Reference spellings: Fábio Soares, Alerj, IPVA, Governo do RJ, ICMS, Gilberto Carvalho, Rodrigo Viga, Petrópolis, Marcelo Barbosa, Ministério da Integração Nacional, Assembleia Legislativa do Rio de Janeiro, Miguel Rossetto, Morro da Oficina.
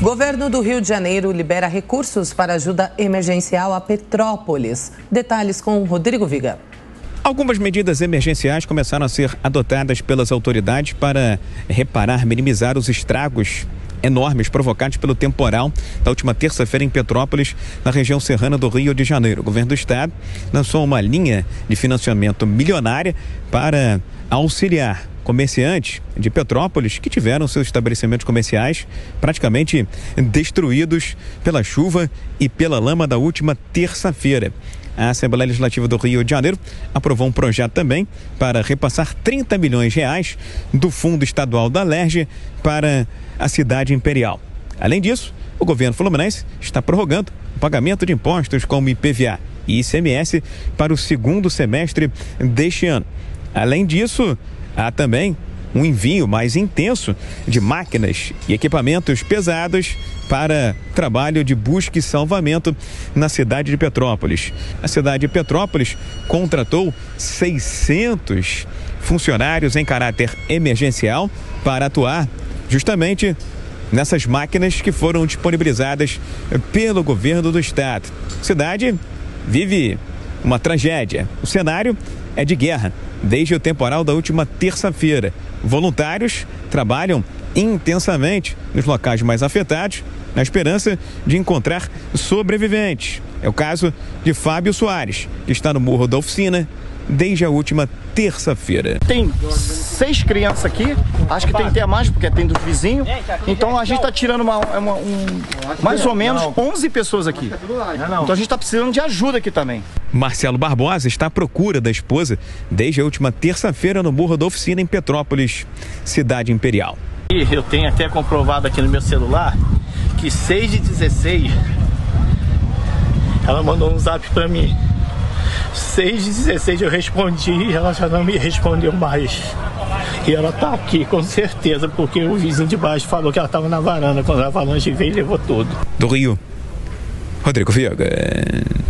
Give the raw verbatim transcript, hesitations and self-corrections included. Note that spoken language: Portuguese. Governo do Rio de Janeiro libera recursos para ajuda emergencial a Petrópolis. Detalhes com Rodrigo Viga. Algumas medidas emergenciais começaram a ser adotadas pelas autoridades para reparar, minimizar os estragos enormes provocados pelo temporal da última terça-feira em Petrópolis, na região serrana do Rio de Janeiro. O governo do estado lançou uma linha de financiamento milionária para auxiliar comerciantes de Petrópolis que tiveram seus estabelecimentos comerciais praticamente destruídos pela chuva e pela lama da última terça-feira. A Assembleia Legislativa do Rio de Janeiro aprovou um projeto também para repassar trinta milhões de reais do Fundo Estadual da Alerj para a cidade imperial. Além disso, o governo fluminense está prorrogando o pagamento de impostos como I P V A e I C M S para o segundo semestre deste ano. Além disso, há também um envio mais intenso de máquinas e equipamentos pesados para trabalho de busca e salvamento na cidade de Petrópolis. A cidade de Petrópolis contratou seiscentos funcionários em caráter emergencial para atuar justamente nessas máquinas que foram disponibilizadas pelo governo do estado. A cidade vive uma tragédia. O cenário é de guerra desde o temporal da última terça-feira. Voluntários trabalham intensamente nos locais mais afetados, na esperança de encontrar sobreviventes. É o caso de Fábio Soares, que está no Morro da Oficina desde a última terça-feira. Tem seis crianças aqui, acho que tem até mais, porque tem dos vizinhos. Então a gente está tirando uma, uma, um, mais ou menos onze pessoas aqui. Então a gente está precisando de ajuda aqui também. Marcelo Barbosa está à procura da esposa desde a última terça-feira no Morro da Oficina, em Petrópolis, cidade imperial. Eu tenho até comprovado aqui no meu celular que seis de dezesseis, ela mandou um zap para mim. seis de dezesseis eu respondi e ela já não me respondeu mais. E ela tá aqui, com certeza, porque o vizinho de baixo falou que ela estava na varanda quando a avalanche veio e levou tudo. Do Rio, Rodrigo Viga.